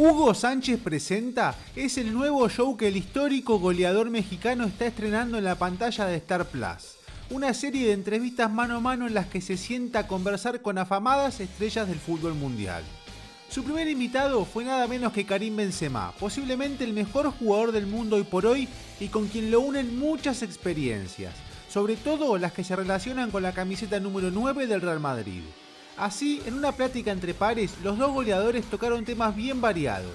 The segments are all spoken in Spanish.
Hugo Sánchez presenta es el nuevo show que el histórico goleador mexicano está estrenando en la pantalla de Star Plus. Una serie de entrevistas mano a mano en las que se sienta a conversar con afamadas estrellas del fútbol mundial. Su primer invitado fue nada menos que Karim Benzema, posiblemente el mejor jugador del mundo hoy por hoy y con quien lo unen muchas experiencias, sobre todo las que se relacionan con la camiseta número 9 del Real Madrid. Así, en una plática entre pares, los dos goleadores tocaron temas bien variados.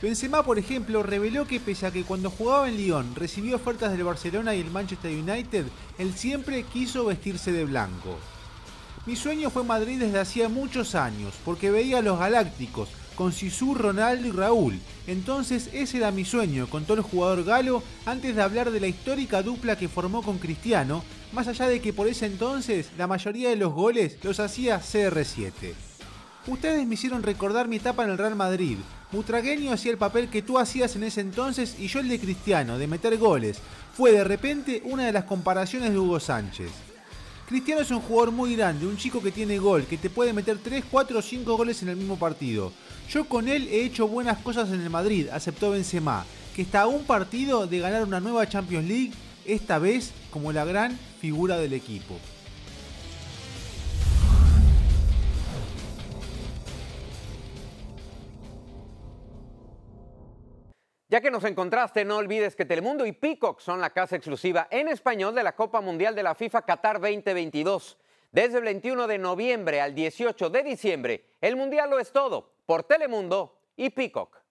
Benzema, por ejemplo, reveló que pese a que cuando jugaba en Lyon recibió ofertas del Barcelona y el Manchester United, él siempre quiso vestirse de blanco. Mi sueño fue Madrid desde hacía muchos años, porque veía a los Galácticos, con Zizou, Ronaldo y Raúl. Entonces ese era mi sueño, contó el jugador galo antes de hablar de la histórica dupla que formó con Cristiano, más allá de que por ese entonces la mayoría de los goles los hacía CR7. Ustedes me hicieron recordar mi etapa en el Real Madrid. Mutragueño hacía el papel que tú hacías en ese entonces y yo el de Cristiano, de meter goles. Fue de repente una de las comparaciones de Hugo Sánchez. Cristiano es un jugador muy grande, un chico que tiene gol, que te puede meter 3, 4 o 5 goles en el mismo partido. Yo con él he hecho buenas cosas en el Madrid, aceptó Benzema, que está a un partido de ganar una nueva Champions League, esta vez como la gran figura del equipo. Ya que nos encontraste, no olvides que Telemundo y Peacock son la casa exclusiva en español de la Copa Mundial de la FIFA Qatar 2022. Desde el 21 de noviembre al 18 de diciembre, el Mundial lo es todo por Telemundo y Peacock.